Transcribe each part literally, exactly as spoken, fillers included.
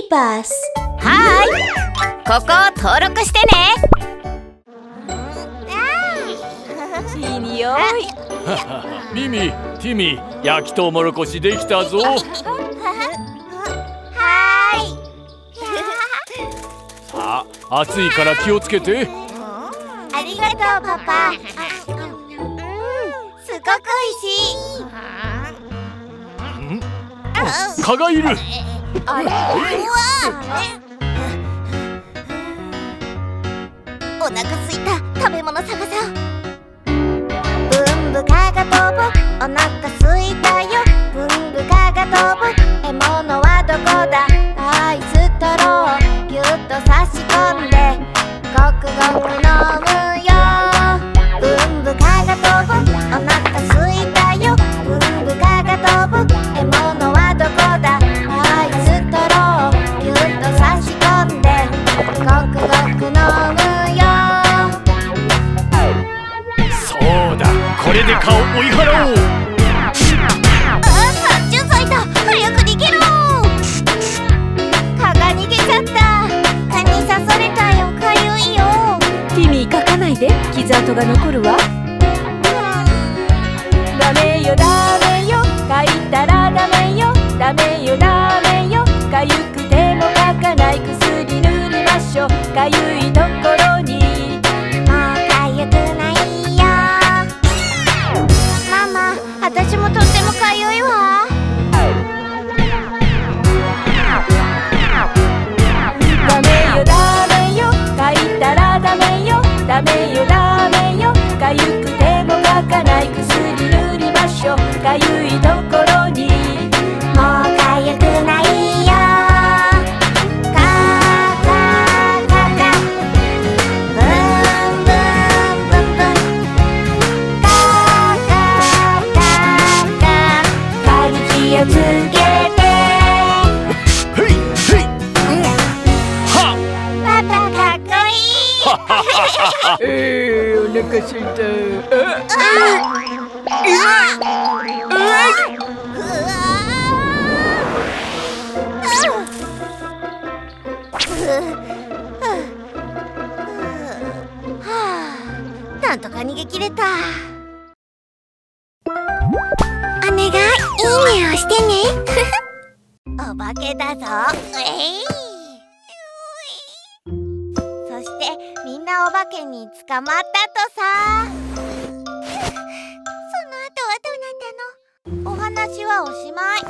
イバス。はーい、ここを登録してね。いい匂い。ミミ、ティミ、焼きとうもろこしできたぞ。はーい。あ、暑いから気をつけて。ありがとうパパ。うん、すごくおいしい。蚊がいる。あれ、お腹すいた、食べ物探そう。ブンブカが飛ぼ、お腹すいたよ。ブンブカが飛ぼ、獲物はどこだ。アイストローをぎゅっと差し込んでごくごく飲むよ。ブンブカが飛ぼ、お腹すいたよ。ブンブカが飛ぼ、獲物はどこだ。アイストローをぎゅっと差し込んでごくごく飲むよ。そうだ、これで蚊を追い払おう。ああ、殺虫剤だ、早く逃げろ。蚊が逃げちゃった。蚊に刺されたよ、かゆいよ。ティミー、かかないで、傷跡が残るわ。ダメよダメよ、かいたらダメよ。ダメよダメよ、かゆくてもかかない。薬塗りましょう、かゆいところに。もうかゆくないよ。ママ、私もとってもかゆいわ。ダメよダメよ、かいたらダメよ。ダメよダメよ、かゆくてもかかない。薬塗りましょう、かゆいところに。えー、お腹すいた。なんとか逃げ切れた。お願い、いいねをしてね。お化けだぞ。えい。お化けに捕まったとさ。その後はどうなったの？お話はおしまい。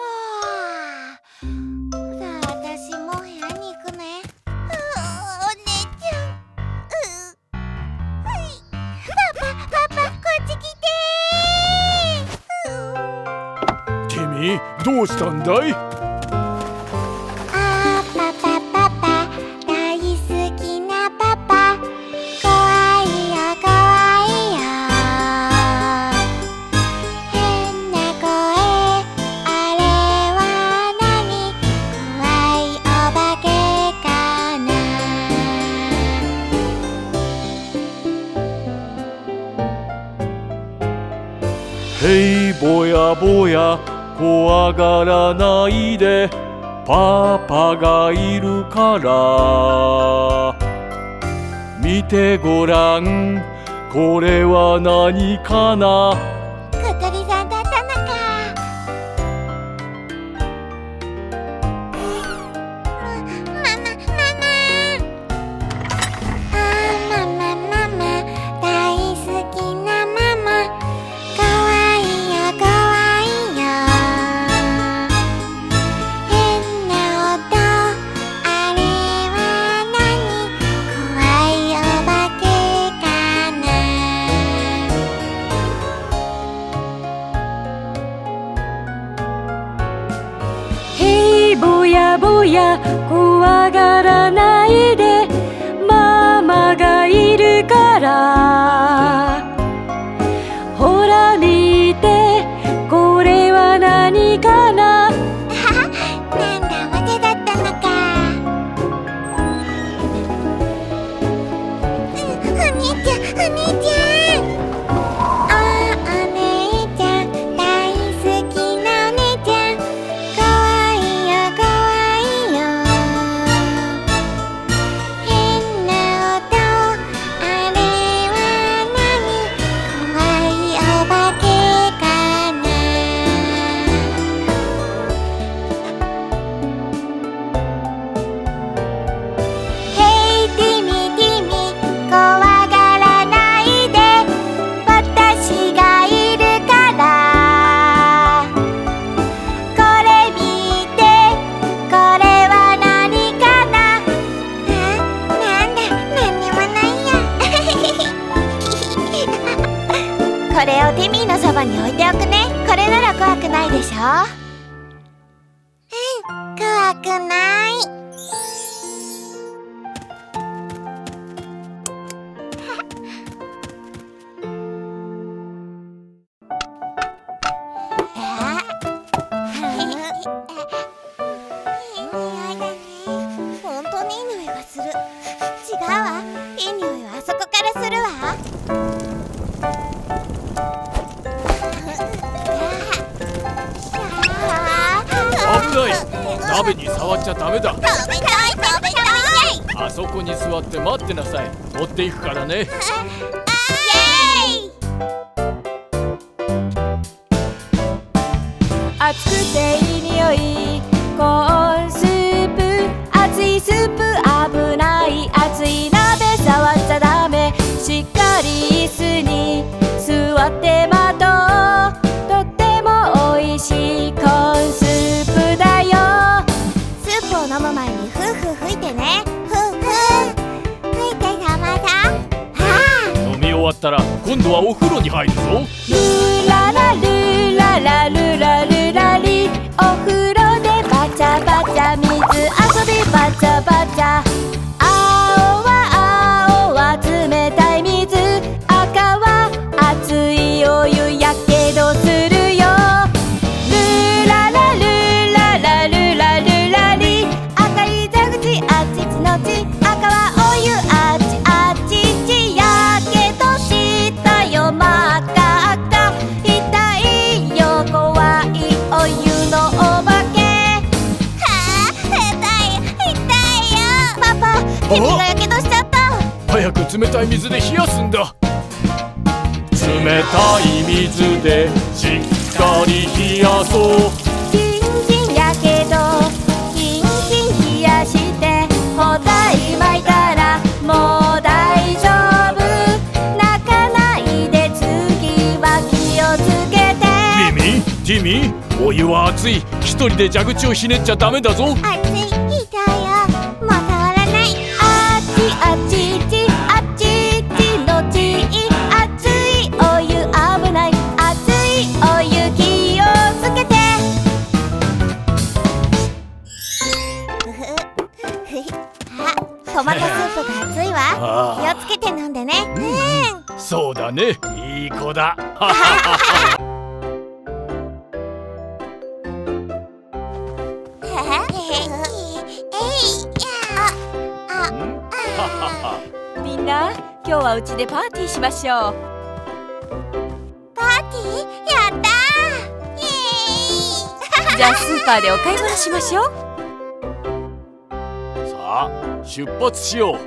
はあ、さあ、私も部屋に行くね。お姉ちゃん。はい、パパ、パパ、こっち来て。ティミ、どうしたんだい？ヘイ、ぼやぼや、怖がらないで、パパがいるから。見てごらん、これは何かな。小鳥さんだったのか。ママ、ママ。ああ、ママ、ママ、大好きなママ。ぼや怖がらないで、ママがいるから。ほら見て、これは何かな。なんだ、おもちゃだったのか。お兄ちゃん、お兄ちゃん。大好きなお姉ちゃん、かわいいよかわいい。ばに置いておくね。これなら怖くないでしょ。うん、怖くない。本当にいい匂いがする。違うわ、いい匂いはあそこからするわ。鍋に触っちゃダメだ。食べたい食べたい。あそこに座って待ってなさい。持っていくからね。熱くていい匂いコーンスープ、熱いスープ危ない、熱い鍋触っちゃダメ。しっかり椅子に座って待とう。とってもおいしいコーンスープだよ。飲む前にフーフー吹いてね。フーフー吹いてたまた。飲み終わったら今度はお風呂に入るぞ。ルララルララルラルラリ、お風呂でバチャバチャ水遊びバチャバチャ。青は青は冷たい水、赤は熱いお湯やけどするよ。ルララルララルラルラリ、あっちちのち、赤はお湯、あっちあっちち、やけどしたよ真っ赤っか。痛いよ怖いお湯のお化け。はあ、痛い痛いよ。パパ、君がやけどしちゃった。早く冷たい水で冷やすんだ。冷たい水でしっかり冷やそう。ジミー、お湯は熱い。一人で蛇口をひねっちゃダメだぞ。熱い、ひどいよ。もう触らない。あっちあっちち、あっちちのち、熱いお湯危ない、熱いお湯気をつけて。あ、トマトスープが熱いわ。気をつけて飲んでね。うん、そうだね、いい子だ。みんな、今日はうちでパーティーしましょう。パーティー、やったー、イエーイ。じゃあスーパーでお買い物しましょう。さあ、出発しよう。は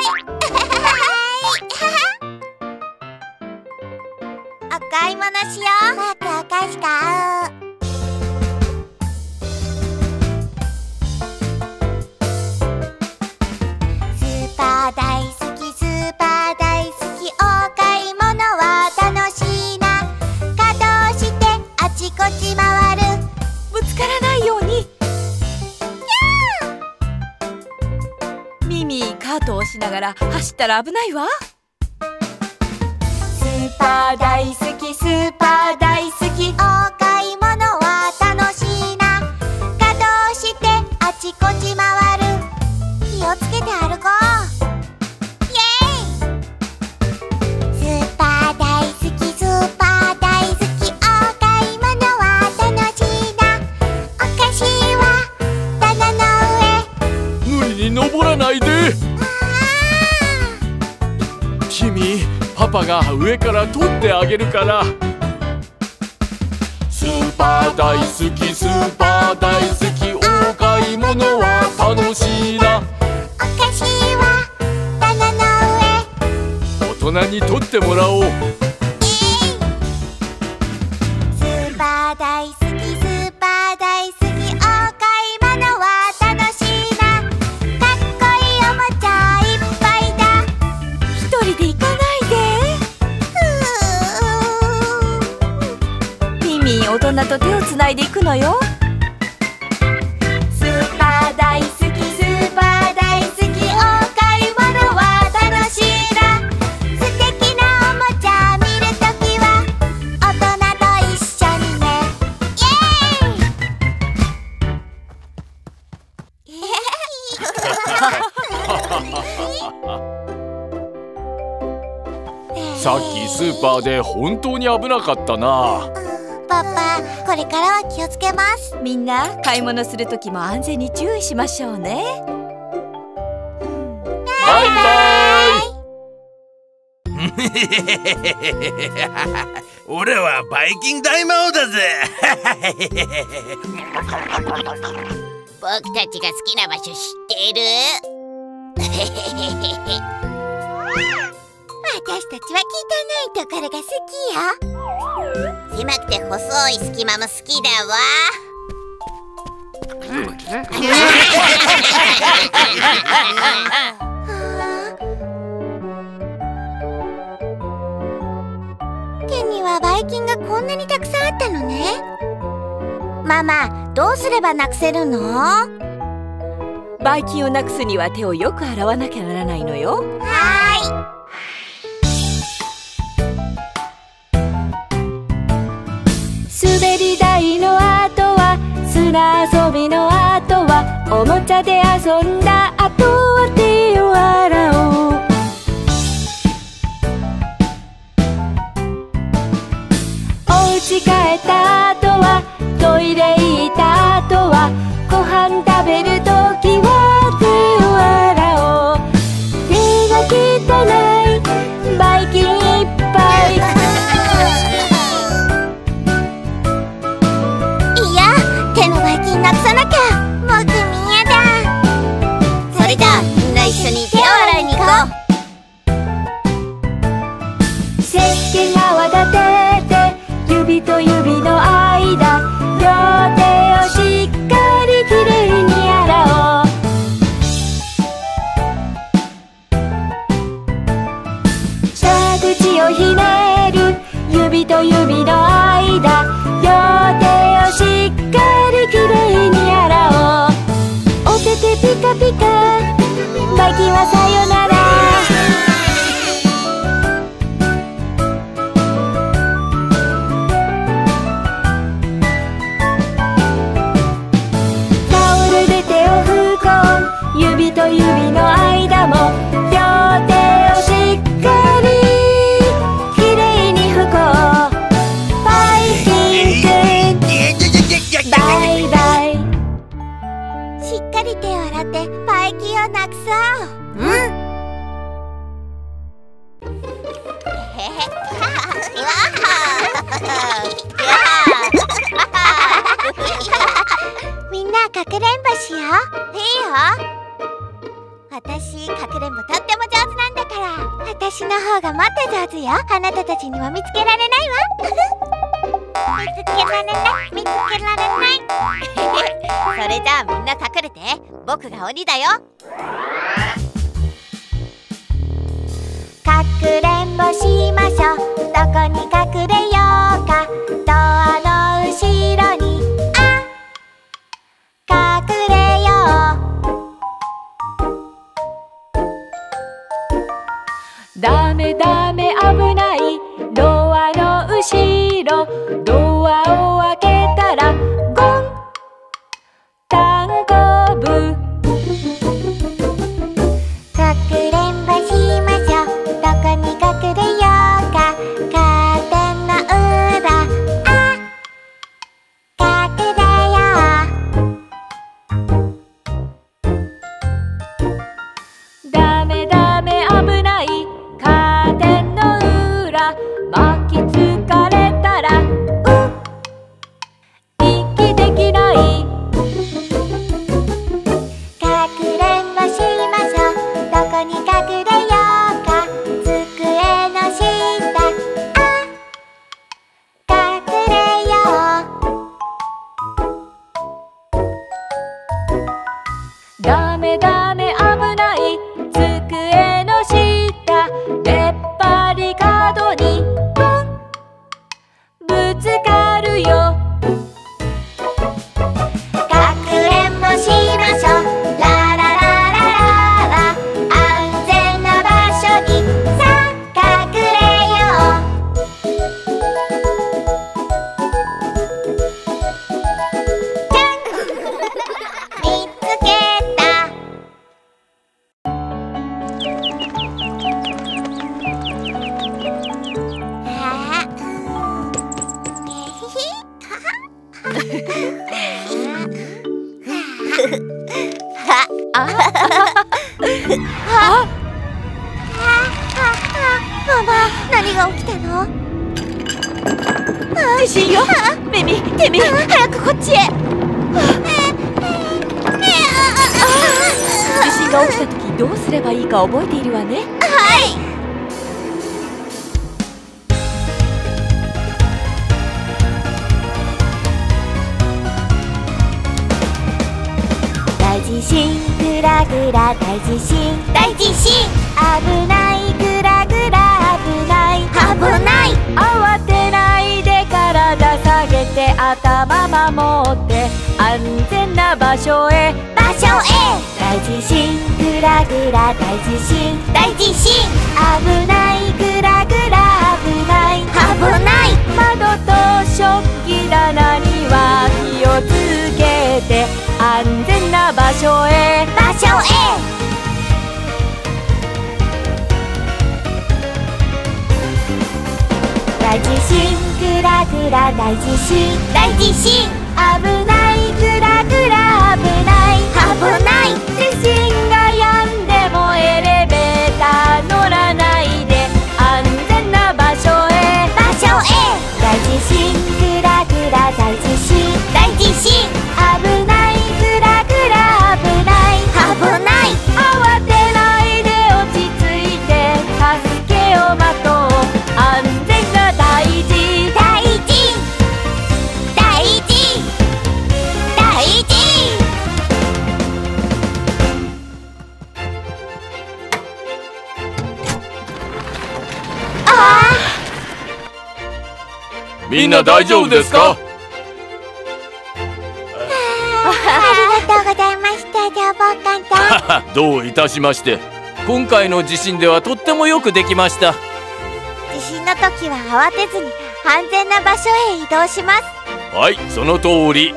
ーいお買い物しよう。マークは返したー。大好きスーパー大好き、お買い物は楽しいな。稼働してあちこち回る、ぶつからないように。ミミー、カートを押しながら走ったら危ないわ。スーパー大好きスーパー大好き、お買い物は楽しいな。稼働してあちこち回る、気をつけて歩こう。登らないで。君、パパが上から取ってあげるから。スーパー大好きスーパー大好き、お買い物は楽しいな。お菓子は棚の上、大人に取ってもらおう。スーパー大好きスーパー大好き、お買い物は楽しいな。大人と手をつないでいくのよ。スーパー大好きスーパー大好き、お買い物は楽しいな。素敵なおもちゃ見るときはさっきスーパーで本当に危なかったな。パパ、これからは気をつけます。みんな買い物する時も安全に注意しましょうね。バイバイ。俺はバイキン大魔王だぜ。僕たちが好きな場所知っている？私たちは汚いところが好きよ。狭くて細い隙間も好きだわ。手にはばい菌がこんなにたくさんあったのね。ママ、どうすればなくせるの？ばい菌をなくすには手をよく洗わなきゃならないのよ。はーい。滑り台の後は砂遊びの後はおもちゃで遊んだ後は手を洗おう。お家帰った後はトイレ行った後はご飯食べるときは手を洗おう。手が汚いばい菌いっぱい。なくさなきゃ。僕も嫌だ。それじゃあみんな一緒に手を洗いに行こう。石鹸泡立てて指と指の間両手をしっかりきれいに洗おう。蛇口をひねる指と指の間両手をしっかりきれいに洗おう。お手手ピカピカばい菌はさよなら。タオルで手を拭こう。指と指の間も両手をしっかりきれいに拭こう。ばい菌くんバイ。ばい菌をなくそう。うん。みんなかくれんぼしよう。いいよ。私かくれんぼとっても上手なんだから、私の方がもっと上手よ。あなたたちには見つけられないわ。見つけられない見つけられない。それじゃあみんな隠れて。僕が鬼だよ。かくれんぼしましょう。どこに隠れようか。ドアの後ろにあ、隠れよう。ダメダメ危ない。ドアの後ろドアを開けたらゴン。何が起きたの？地震よ。メミ、テミ、早くこっちへ。地震が起きた時どうすればいいか覚えているわね。はい。大地震グラグラ大地震大地震危ないグラグラ危ない危ない慌てないで体下げて頭守って安全な場所へ場所へ大地震グラグラ大地震大地震危ないグラグラ危ない危ない窓と食器棚には気をつけて安全な場所へ場所へ大地震グラグラ大地震大地震危ないグラグラ危ない危ない地震がやんでもエレベーター乗らないで安全な場所へ場所へ大地震グラグラ大地震大地震危ないみんな大丈夫ですか？ありがとうございました消防官さん。どういたしまして。今回の地震ではとってもよくできました。地震の時は慌てずに安全な場所へ移動します。はい、その通り。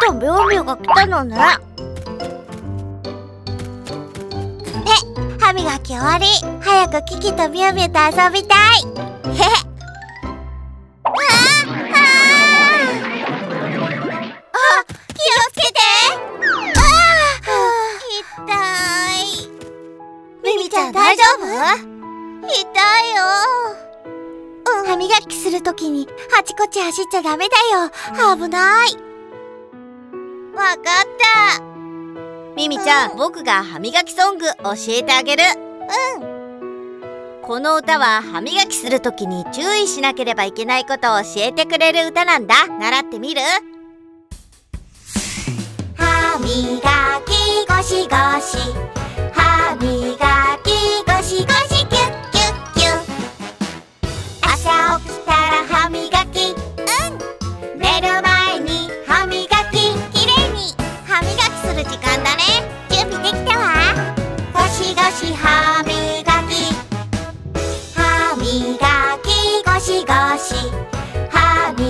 とミョウミョウが来たのね。ね、歯磨き終わり。早くキキとミョウミョウと遊びたい。へへ。ああ。あ、気をつけて。ああ、痛い。ミミちゃん大丈夫？痛いよ。歯磨きするときにあちこち走っちゃダメだよ。危ない。わかった。ミミちゃん、うん、僕が歯磨きソング教えてあげる。うん。この歌は歯磨きするときに注意しなければいけないことを教えてくれる歌なんだ。習ってみる？歯磨きゴシゴシ歯磨きゴシゴシキュッキュッキュッ朝起きたら歯磨きうん寝る前に歯磨き時間だね。準備できたわ。ゴシゴシ歯磨き歯磨きゴシゴシ歯磨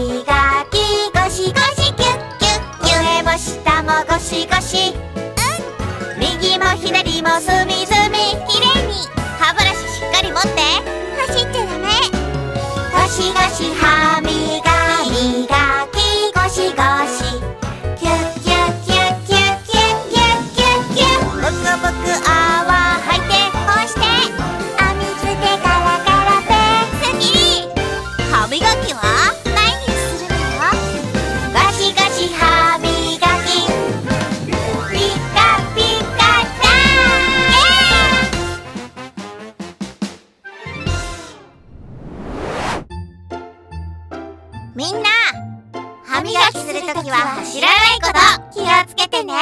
きゴシゴシキュッキュッキュ上も下もゴシゴシうん右も左も隅々きれいに歯ブラシしっかり持って走っちゃダメ。ゴシゴシ歯磨きゴシゴシみんな、歯磨きするときは走らないこと気をつけてね。